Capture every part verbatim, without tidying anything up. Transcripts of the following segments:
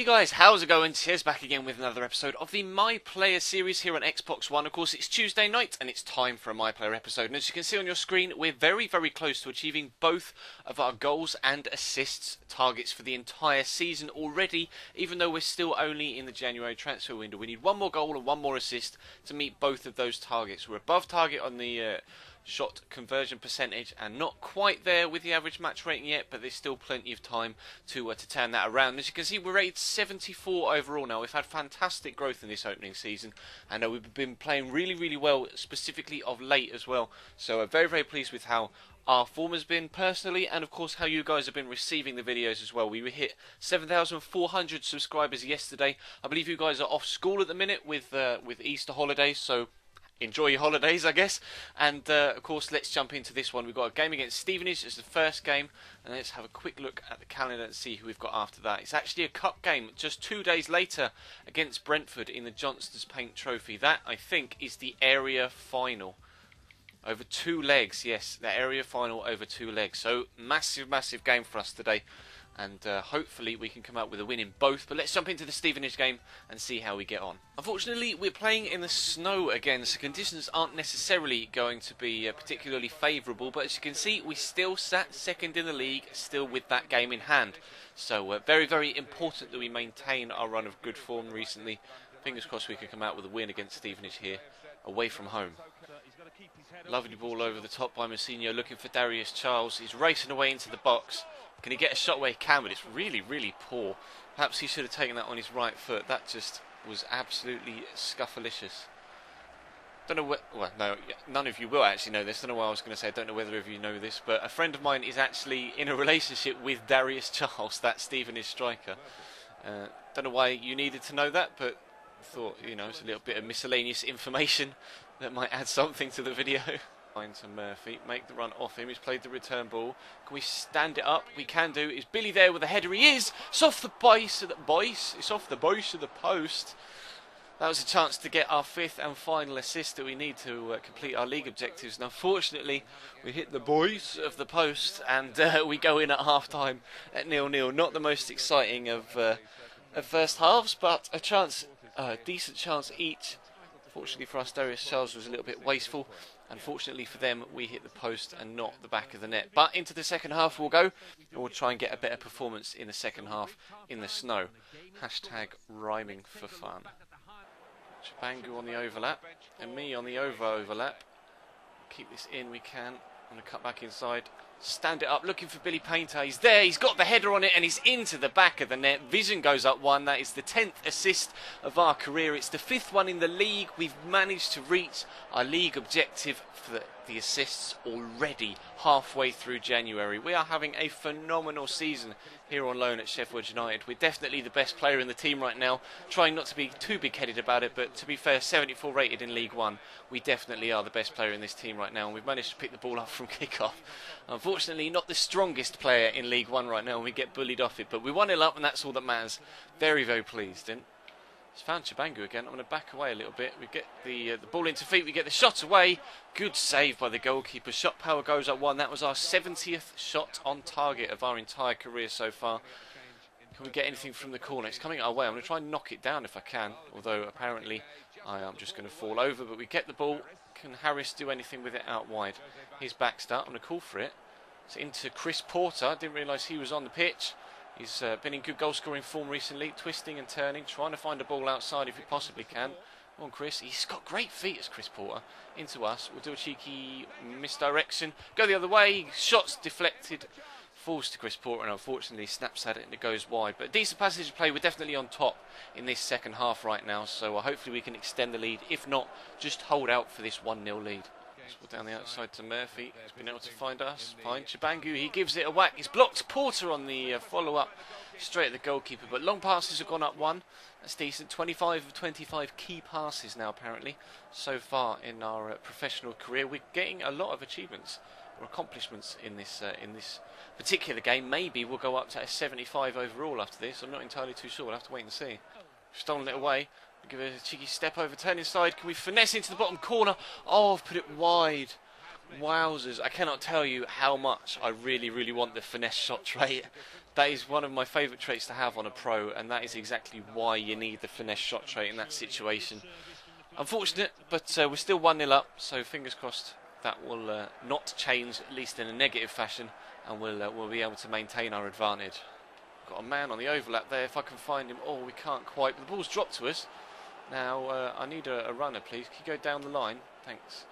Hey guys, how's it going? Cheers back again with another episode of the My Player series here on Xbox One. Of course, it's Tuesday night and it's time for a My Player episode. And as you can see on your screen, we're very, very close to achieving both of our goals and assists targets for the entire season already. Even though we're still only in the January transfer window, we need one more goal and one more assist to meet both of those targets. We're above target on the uh, shot conversion percentage and not quite there with the average match rating yet, but there's still plenty of time to uh, to turn that around. As you can see, we're rated seventy-four overall now. We've had fantastic growth in this opening season, and uh, we've been playing really, really well, specifically of late as well. So uh, very, very pleased with how our form has been personally, and of course how you guys have been receiving the videos as well. We hit seven thousand four hundred subscribers yesterday. I believe you guys are off school at the minute with uh, with Easter holidays, so enjoy your holidays, I guess. And uh, of course, let's jump into this one. We've got a game against Stevenage. It's the first game, and let's have a quick look at the calendar and see who we've got after that. It's actually a cup game just two days later against Brentford in the Johnstone's Paint Trophy. That, I think, is the area final over two legs. Yes, the area final over two legs. So massive, massive game for us today, and uh, hopefully we can come out with a win in both. But let's jump into the Stevenage game and see how we get on. Unfortunately, we're playing in the snow again, so conditions aren't necessarily going to be uh, particularly favourable, but as you can see, we still sat second in the league, still with that game in hand. So uh, very, very important that we maintain our run of good form recently. Fingers crossed we could come out with a win against Stevenage here, away from home. Lovely ball over the top by Messino, looking for Darius Charles. He's racing away into the box. Can he get a shot where he can? But it's really, really poor. Perhaps he should have taken that on his right foot. That just was absolutely scuffalicious. Don't know what. Well, no, none of you will actually know this. Don't know why I was going to say. I don't know whether of you know this, but a friend of mine is actually in a relationship with Darius Charles, that Stevenage striker. Uh, don't know why you needed to know that, but thought, you know, it's a little bit of miscellaneous information that might add something to the video. Find to Murphy, make the run off him. He's played the return ball. Can we stand it up? We can do. Is Billy there with a header? He is. It's off the base of the base. It's off the base of the post. That was a chance to get our fifth and final assist that we need to uh, complete our league objectives. And unfortunately, we hit the base of the post, and uh, we go in at half time at nil nil. Not the most exciting of uh, of first halves, but a chance, a uh, decent chance each. Fortunately for us, Darius Charles was a little bit wasteful. Unfortunately for them, we hit the post and not the back of the net. But into the second half we'll go, and we'll try and get a better performance in the second half in the snow. Hashtag rhyming for fun. Chibangu on the overlap, and me on the over overlap. Keep this in, we can. I'm going to cut back inside. Stand it up, looking for Billy Painter. He's there, he's got the header on it, and he's into the back of the net. Vision goes up one. That is the tenth assist of our career. It's the fifth one in the league. We've managed to reach our league objective for the, the assists already halfway through January. We are having a phenomenal season here on loan at Sheffield United. We're definitely the best player in the team right now. Trying not to be too big-headed about it, but to be fair, seventy-four rated in League One, we definitely are the best player in this team right now, and we've managed to pick the ball up from kickoff. Unfortunately, Unfortunately, not the strongest player in League One right now, and we get bullied off it. But we one nil up, and that's all that matters. Very, very pleased. And it's found Chibangu again. I'm going to back away a little bit. We get the uh, the ball into feet. We get the shot away. Good save by the goalkeeper. Shot power goes up one. That was our seventieth shot on target of our entire career so far. Can we get anything from the corner? It's coming our way. I'm going to try and knock it down if I can. Although apparently I am just going to fall over. But we get the ball. Can Harris do anything with it out wide? He's backed up. I'm going to call for it. It's into Chris Porter. I didn't realise he was on the pitch. He's uh, been in good goal-scoring form recently, twisting and turning, trying to find a ball outside if he possibly can. Come on, Chris. He's got great feet, as Chris Porter. Into us. We'll do a cheeky misdirection. Go the other way. Shots deflected. Falls to Chris Porter, and unfortunately snaps at it and it goes wide. But a decent passage to play. We're definitely on top in this second half right now, so uh, hopefully we can extend the lead. If not, just hold out for this one nil lead. Down the outside to Murphy. He's been able to find us. Fine. Chibangu, he gives it a whack. He's blocked Porter on the uh, follow-up straight at the goalkeeper. But long passes have gone up one. That's decent. twenty-five of twenty-five key passes now, apparently, so far in our uh, professional career. We're getting a lot of achievements or accomplishments in this uh, in this particular game. Maybe we'll go up to a seventy-five overall after this. I'm not entirely too sure. We'll have to wait and see. Stolen it away. Give it a cheeky step over, turn inside. Can we finesse into the bottom corner? Oh, I've put it wide. Wowzers, I cannot tell you how much I really, really want the finesse shot trait. That is one of my favourite traits to have on a pro, and that is exactly why you need the finesse shot trait in that situation. Unfortunate, but uh, we're still one nil up, so fingers crossed that will uh, not change, at least in a negative fashion, and we'll, uh, we'll be able to maintain our advantage. Got a man on the overlap there, if I can find him. Oh, we can't quite, the ball's dropped to us. Now, uh, I need a, a runner, please. Can you go down the line? Thanks.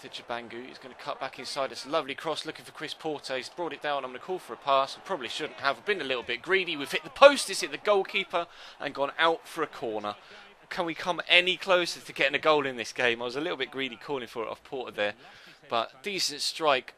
To Chibangu, he's going to cut back inside. It's a lovely cross, looking for Chris Porter. He's brought it down. I'm going to call for a pass. I probably shouldn't have. I've been a little bit greedy. We've hit the post, it's hit the goalkeeper, and gone out for a corner. Can we come any closer to getting a goal in this game? I was a little bit greedy calling for it off Porter there, but decent strike.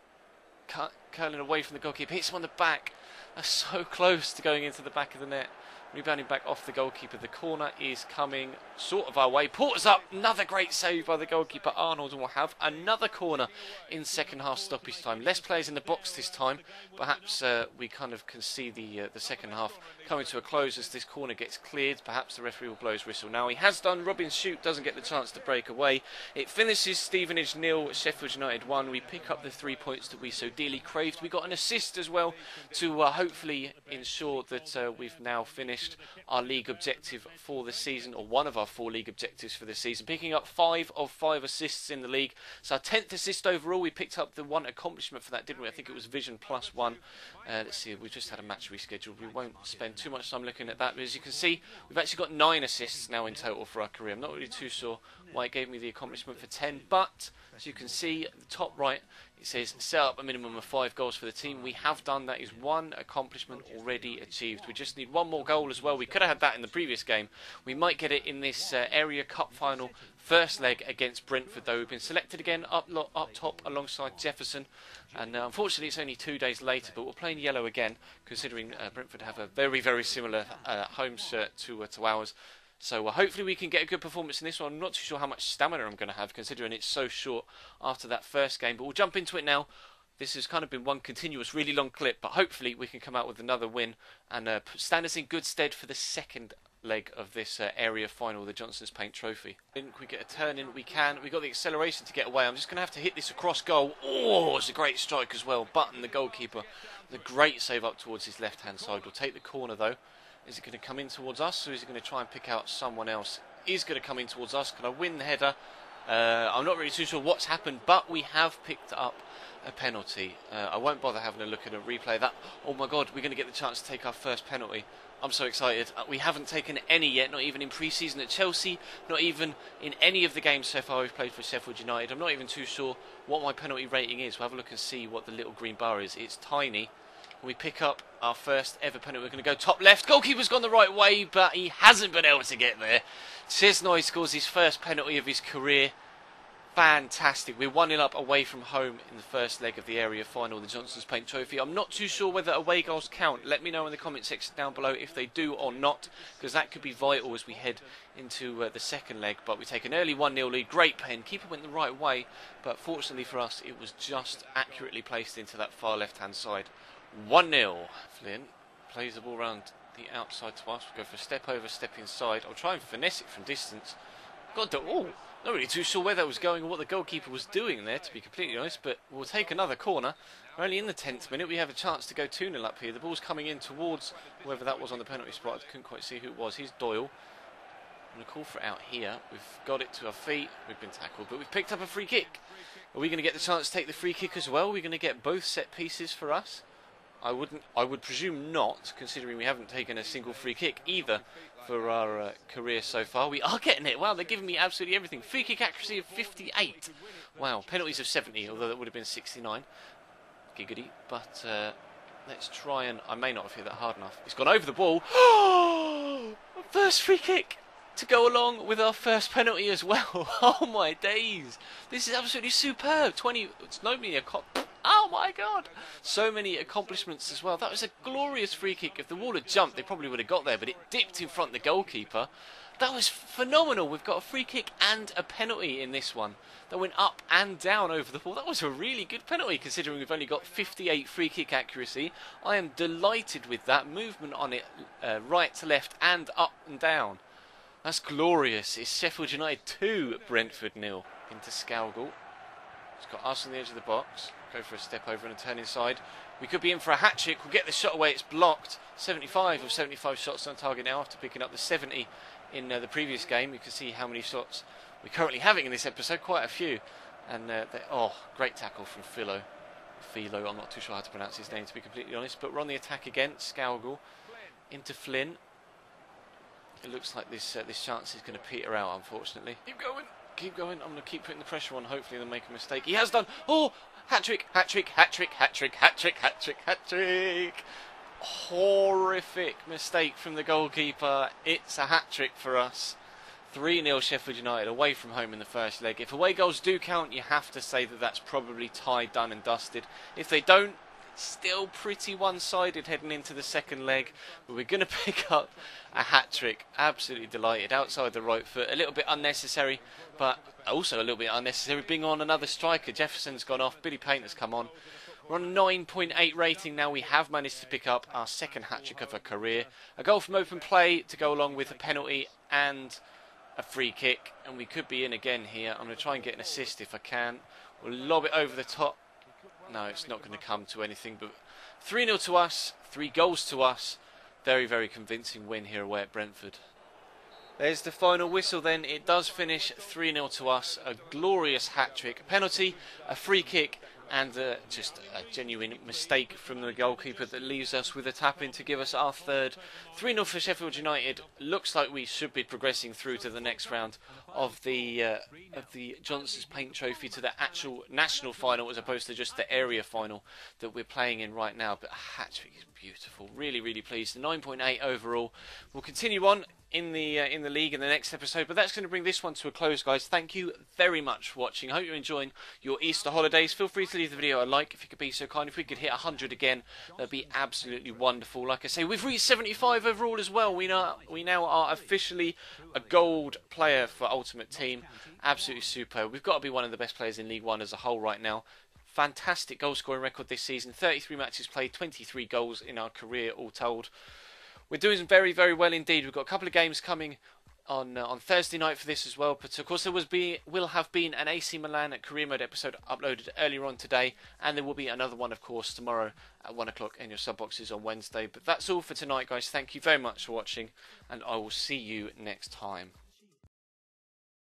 Cut, curling away from the goalkeeper. Hits him on the back. That's so close to going into the back of the net. Rebounding back off the goalkeeper. The corner is coming sort of our way. Porter's up. Another great save by the goalkeeper, Arnold, and we'll have another corner in second half stoppage time. Less players in the box this time. Perhaps uh, we kind of can see the, uh, the second half coming to a close as this corner gets cleared. Perhaps the referee will blow his whistle. Now he has done. Robin Shute doesn't get the chance to break away. It finishes Stevenage nil, Sheffield United one. We pick up the three points that we so dearly craved. We got an assist as well to uh, hopefully ensure that uh, we've now finished our league objective for the season, or one of our four league objectives for the season, picking up five of five assists in the league. So our tenth assist overall. We picked up the one accomplishment for that, didn't we? I think it was Vision Plus One. Uh, let's see, we've just had a match rescheduled. We won't spend too much time looking at that, but as you can see, we've actually got nine assists now in total for our career. I'm not really too sure why it gave me the accomplishment for ten, but as you can see, the top right, it says set up a minimum of five goals for the team. We have done that. Is one accomplishment already achieved. We just need one more goal as well. We could have had that in the previous game. We might get it in this uh, Area Cup final first leg against Brentford, though. We've been selected again up, lot, up top alongside Jefferson, and uh, unfortunately it's only two days later, but we're playing yellow again, considering uh, Brentford have a very, very similar uh, home shirt to, uh, to ours. So uh, hopefully we can get a good performance in this one. I'm not too sure how much stamina I'm going to have, considering it's so short after that first game. But we'll jump into it now. This has kind of been one continuous, really long clip. But hopefully we can come out with another win and uh, stand us in good stead for the second leg of this uh, area final, the Johnstone's Paint Trophy. Didn't we get a turn in? We can. We got the acceleration to get away. I'm just going to have to hit this across goal. Oh, it's a great strike as well. Button, the goalkeeper, the great save up towards his left-hand side. We'll take the corner, though. Is it going to come in towards us, or is it going to try and pick out someone else? Is going to come in towards us. Can I win the header? Uh, I'm not really too sure what's happened, but we have picked up a penalty. Uh, I won't bother having a look at a replay. That. Oh my God, we're going to get the chance to take our first penalty. I'm so excited. We haven't taken any yet, not even in pre-season at Chelsea, not even in any of the games so far we've played for Sheffield United. I'm not even too sure what my penalty rating is. We'll have a look and see what the little green bar is. It's tiny. We pick up our first ever penalty. We're going to go top left. Goalkeeper's gone the right way, but he hasn't been able to get there. Chesnoy scores his first penalty of his career. Fantastic. We're one nil up away from home in the first leg of the area final, the Johnstone's Paint Trophy. I'm not too sure whether away goals count. Let me know in the comment section down below if they do or not, because that could be vital as we head into uh, the second leg. But we take an early one nil lead. Great pen. Keeper went the right way, but fortunately for us, it was just accurately placed into that far left-hand side. one nil. Flynn plays the ball round the outside to us. We'll go for a step over, step inside. I'll try and finesse it from distance. God, the, oh, not really too sure where that was going or what the goalkeeper was doing there, to be completely honest, but we'll take another corner. We're only in the tenth minute. We have a chance to go two nil up here. The ball's coming in towards whoever that was on the penalty spot. I couldn't quite see who it was. Here's Doyle. I'm going to call for it out here. We've got it to our feet. We've been tackled, but we've picked up a free kick. Are we going to get the chance to take the free kick as well? We're going to get both set pieces for us? I wouldn't. I would presume not, considering we haven't taken a single free kick either for our uh, career so far. We are getting it. Wow, they're giving me absolutely everything. Free kick accuracy of fifty-eight. Wow, penalties of seventy, although that would have been sixty-nine. Giggity. But uh, let's try and. I may not have hit that hard enough. It's gone over the ball. First free kick to go along with our first penalty as well. Oh my days! This is absolutely superb. Twenty. It's nobody a cop. Oh my God! So many accomplishments as well. That was a glorious free kick. If the wall had jumped, they probably would have got there, but it dipped in front of the goalkeeper. That was phenomenal. We've got a free kick and a penalty in this one. That went up and down over the ball. That was a really good penalty, considering we've only got fifty-eight free kick accuracy. I am delighted with that. Movement on it, uh, right to left and up and down. That's glorious. It's Sheffield United two, Brentford nil. Into Scalgal. It's got Arsenal on the edge of the box. Go for a step over and a turn inside. We could be in for a hat-trick. We'll get this shot away. It's blocked. seventy-five of seventy-five shots on target now after picking up the seventy in uh, the previous game. You can see how many shots we're currently having in this episode. Quite a few. And uh, oh, great tackle from Philo. Philo, I'm not too sure how to pronounce his name, to be completely honest. But we're on the attack again. Scougal into Flynn. It looks like this uh, this chance is going to peter out, unfortunately. Keep going. Keep going. I'm going to keep putting the pressure on. Hopefully they'll make a mistake. He has done. Oh, hat-trick, hat-trick, hat-trick, hat-trick, hat-trick, hat-trick, hat-trick. Horrific mistake from the goalkeeper. It's a hat-trick for us. three nil Sheffield United away from home in the first leg. If away goals do count, you have to say that that's probably tied, done and dusted. If they don't, still pretty one-sided heading into the second leg, but we're going to pick up a hat-trick. Absolutely delighted. Outside the right foot, a little bit unnecessary, but also a little bit unnecessary being on another striker. Jefferson's gone off, Billy Painter's come on. We're on a nine point eight rating now. We have managed to pick up our second hat-trick of our career. A goal from open play to go along with a penalty and a free kick, and we could be in again here. I'm going to try and get an assist if I can. We'll lob it over the top. No, it's not going to come to anything, but three nil to us, three goals to us. Very, very convincing win here away at Brentford. There's the final whistle then. It does finish three nil to us. A glorious hat-trick, penalty, a free kick, and uh, just a genuine mistake from the goalkeeper that leaves us with a tap-in to give us our third. three nil for Sheffield United. Looks like we should be progressing through to the next round of the uh, of the Johnstone's Paint Trophy, to the actual national final as opposed to just the area final that we're playing in right now. But hat-trick is beautiful. Really, really pleased. nine point eight overall. We'll continue on in the uh, in the league in the next episode, but that's going to bring this one to a close, guys. Thank you very much for watching. I hope you're enjoying your Easter holidays. Feel free to leave the video a like if you could be so kind. If we could hit one hundred again, that'd be absolutely wonderful. Like I say, we've reached seventy-five overall as well. We now we now are officially a gold player for Ultimate Team. Absolutely super. We've got to be one of the best players in League One as a whole right now. Fantastic goal scoring record this season. thirty-three matches played, twenty-three goals in our career all told. We're doing very, very well indeed. We've got a couple of games coming on uh, on Thursday night for this as well. But of course, there was be will have been an A C Milan Career Mode episode uploaded earlier on today, and there will be another one, of course, tomorrow at one o'clock in your sub boxes on Wednesday. But that's all for tonight, guys. Thank you very much for watching, and I will see you next time.